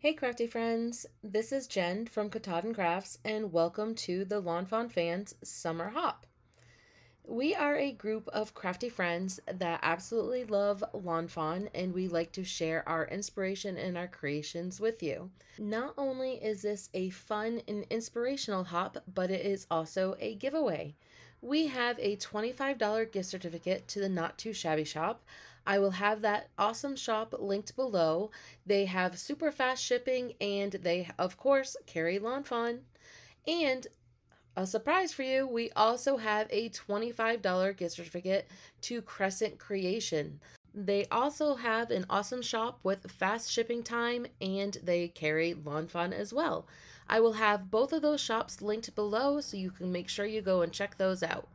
Hey crafty friends, this is Jen from Katahdin Crafts and welcome to the Lawn Fawn Fans Summer Hop. We are a group of crafty friends that absolutely love Lawn Fawn and we like to share our inspiration and our creations with you. Not only is this a fun and inspirational hop, but it is also a giveaway. We have a $25 gift certificate to the Not Too Shabby Shop. I will have that awesome shop linked below. They have super fast shipping and they, of course, carry Lawn Fawn. And a surprise for you, we also have a $25 gift certificate to Crescent Creation. They also have an awesome shop with fast shipping time and they carry Lawn Fawn as well. I will have both of those shops linked below so you can make sure you go and check those out.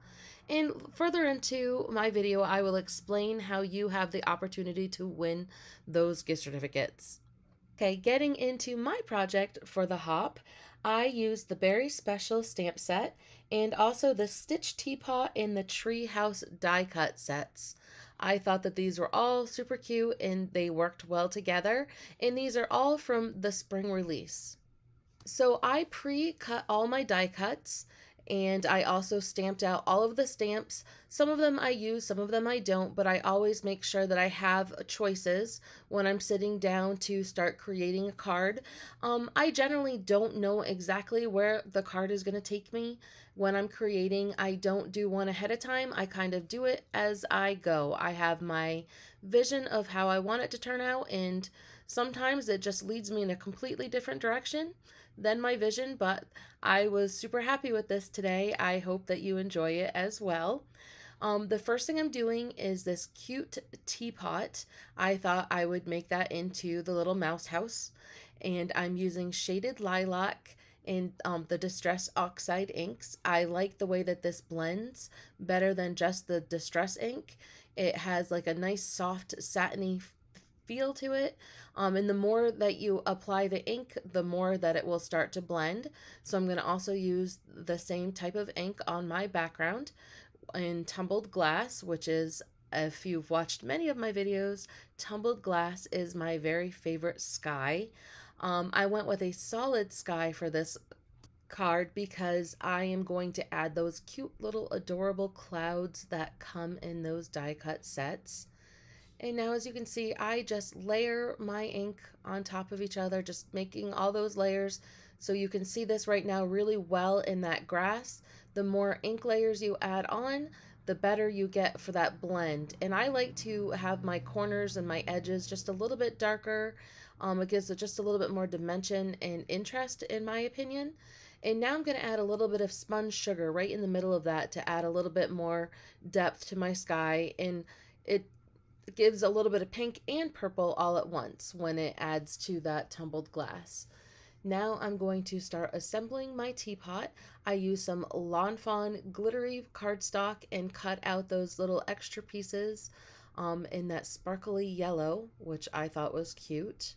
And further into my video, I will explain how you have the opportunity to win those gift certificates. Okay, getting into my project for the hop, I used the Berry Special stamp set and also the Stitched Teapot and the Tree House die cut sets. I thought that these were all super cute and they worked well together, and these are all from the spring release. So I pre-cut all my die cuts and I also stamped out all of the stamps. Some of them I use, some of them I don't, but I always make sure that I have choices when I'm sitting down to start creating a card. I generally don't know exactly where the card is going to take me when I'm creating. I don't do one ahead of time. I kind of do it as I go. I have my vision of how I want it to turn out, and sometimes it just leads me in a completely different direction than my vision, but I was super happy with this today. I hope that you enjoy it as well. The first thing I'm doing is this cute teapot. I thought I would make that into the little mouse house, and I'm using Shaded Lilac and the Distress Oxide inks. I like the way that this blends better than just the Distress ink. It has like a nice soft satiny feel to it, and the more that you apply the ink, the more that it will start to blend. So I'm going to also use the same type of ink on my background in Tumbled Glass, which is, if you've watched many of my videos, Tumbled Glass is my very favorite sky. I went with a solid sky for this card because I am going to add those cute little adorable clouds that come in those die cut sets. And now, as you can see, I just layer my ink on top of each other, just making all those layers. So you can see this right now really well in that grass. The more ink layers you add on, the better you get for that blend. And I like to have my corners and my edges just a little bit darker. It gives it just a little bit more dimension and interest, in my opinion. And now I'm going to add a little bit of Spun Sugar right in the middle of that to add a little bit more depth to my sky. And it gives a little bit of pink and purple all at once when it adds to that Tumbled Glass. Now I'm going to start assembling my teapot. I use some Lawn Fawn glittery cardstock and cut out those little extra pieces in that sparkly yellow, which I thought was cute.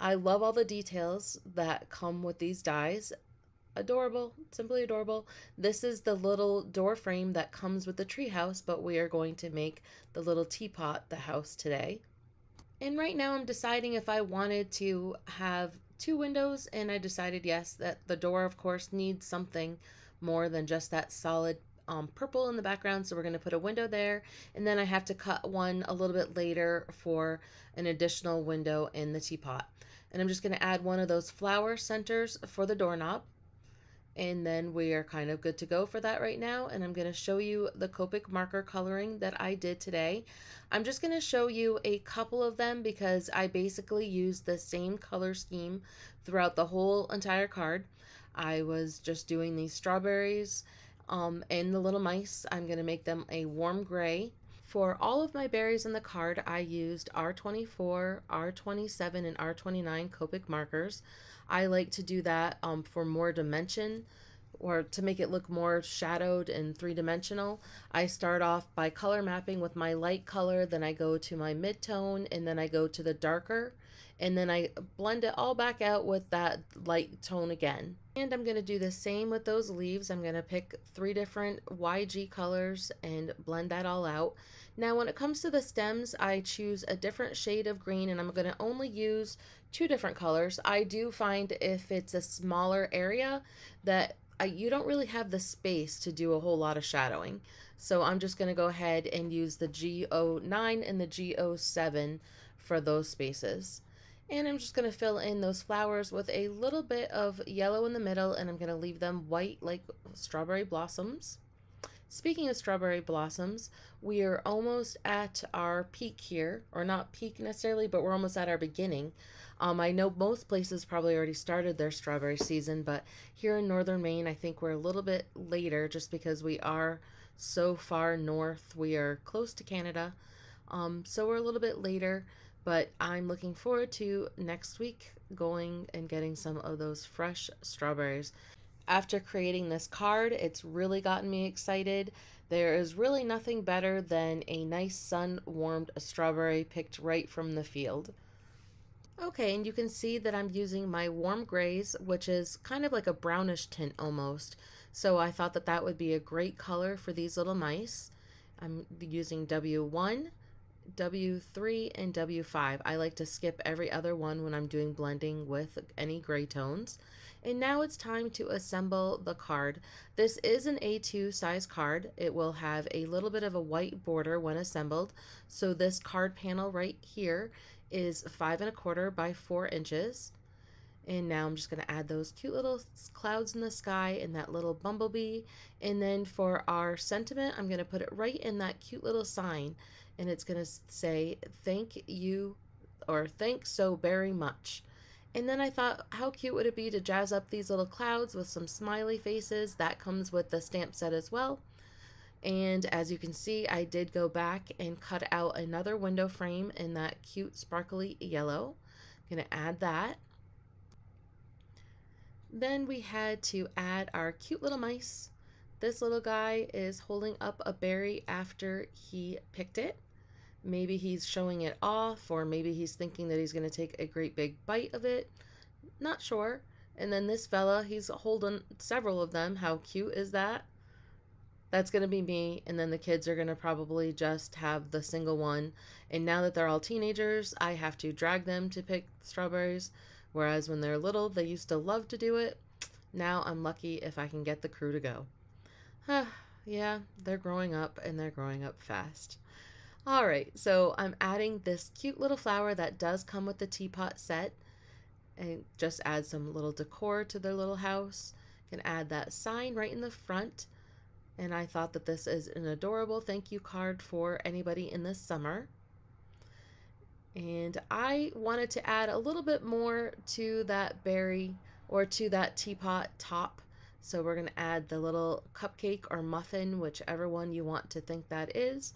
I love all the details that come with these dies. Adorable, simply adorable. This is the little door frame that comes with the tree house, but we are going to make the little teapot the house today. And right now I'm deciding if I wanted to have two windows, and I decided yes, that the door of course needs something more than just that solid purple in the background, so we're going to put a window there, and then I have to cut one a little bit later for an additional window in the teapot. And I'm just going to add one of those flower centers for the doorknob. And then we are kind of good to go for that right now. And I'm going to show you the Copic marker coloring that I did today. I'm just going to show you a couple of them because I basically used the same color scheme throughout the whole entire card. I was just doing these strawberries and the little mice. I'm going to make them a warm gray. For all of my berries in the card, I used R24, R27, and R29 Copic markers. I like to do that for more dimension or to make it look more shadowed and three-dimensional, I start off by color mapping with my light color, then I go to my mid-tone, and then I go to the darker, and then I blend it all back out with that light tone again. And I'm going to do the same with those leaves. I'm going to pick three different YG colors and blend that all out. Now when it comes to the stems, I choose a different shade of green, and I'm going to only use two different colors. I do find if it's a smaller area that you don't really have the space to do a whole lot of shadowing. So I'm just going to go ahead and use the G09 and the G07 for those spaces. And I'm just going to fill in those flowers with a little bit of yellow in the middle, and I'm going to leave them white like strawberry blossoms. Speaking of strawberry blossoms, we are almost at our peak here, or not peak necessarily, but we're almost at our beginning. I know most places probably already started their strawberry season, but here in northern Maine, I think we're a little bit later just because we are so far north. We are close to Canada, so we're a little bit later. But I'm looking forward to next week going and getting some of those fresh strawberries. After creating this card, it's really gotten me excited. There is really nothing better than a nice sun-warmed strawberry picked right from the field. Okay, and you can see that I'm using my warm grays, which is kind of like a brownish tint almost. So I thought that that would be a great color for these little mice. I'm using W1, W3, and W5. I like to skip every other one when I'm doing blending with any gray tones. And now it's time to assemble the card. This is an A2 size card. It will have a little bit of a white border when assembled. So this card panel right here is 5 1/4 by 4 inches. And now I'm just going to add those cute little clouds in the sky and that little bumblebee. And then for our sentiment, I'm going to put it right in that cute little sign. And it's going to say, thank you, or thanks so very much. And then I thought, how cute would it be to jazz up these little clouds with some smiley faces? That comes with the stamp set as well. And as you can see, I did go back and cut out another window frame in that cute sparkly yellow. I'm going to add that. Then we had to add our cute little mice. This little guy is holding up a berry after he picked it. Maybe he's showing it off, or maybe he's thinking that he's going to take a great big bite of it. Not sure. And then this fella, he's holding several of them. How cute is that? That's going to be me. And then the kids are going to probably just have the single one. And now that they're all teenagers, I have to drag them to pick strawberries. Whereas when they're little, they used to love to do it. Now I'm lucky if I can get the crew to go. Yeah, they're growing up, and they're growing up fast. All right, so I'm adding this cute little flower that does come with the teapot set. And just add some little decor to their little house. You can add that sign right in the front. And I thought that this is an adorable thank you card for anybody in the summer. And I wanted to add a little bit more to that berry, or to that teapot top. So we're going to add the little cupcake or muffin, whichever one you want to think that is.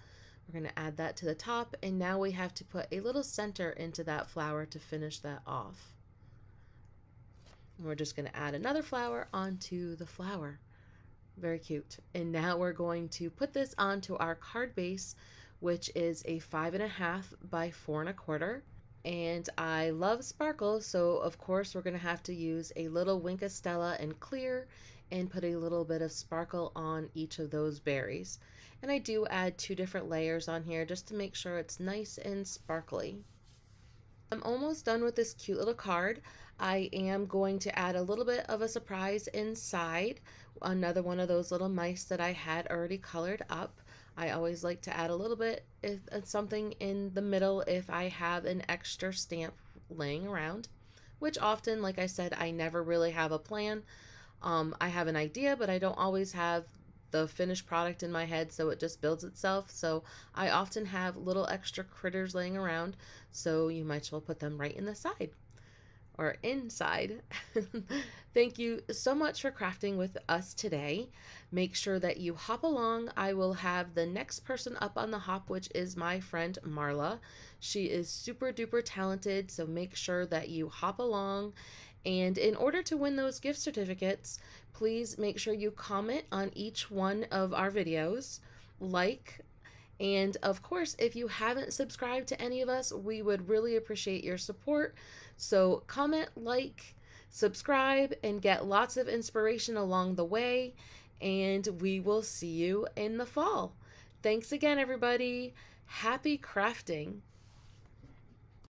We're going to add that to the top. And now we have to put a little center into that flower to finish that off. And we're just going to add another flower onto the flower. Very cute. And now we're going to put this onto our card base, which is a 5 1/2 by 4 1/4. And I love sparkles, so of course we're gonna have to use a little Wink of Stella and clear and put a little bit of sparkle on each of those berries. And I do add two different layers on here just to make sure it's nice and sparkly. I'm almost done with this cute little card. I am going to add a little bit of a surprise inside, another one of those little mice that I had already colored up. I always like to add a little bit of something in the middle if I have an extra stamp laying around, which often, like I said, I never really have a plan. I have an idea, but I don't always have the finished product in my head, so it just builds itself. So I often have little extra critters laying around, so you might as well put them right in the side. Or inside. Thank you so much for crafting with us today. Make sure that you hop along. I will have the next person up on the hop, which is my friend Marla. She is super duper talented, so make sure that you hop along And in order to win those gift certificates, please make sure you comment on each one of our videos, like, and of course, if you haven't subscribed to any of us, we would really appreciate your support. So comment, like, subscribe, and get lots of inspiration along the way. And we will see you in the fall. Thanks again, everybody. Happy crafting.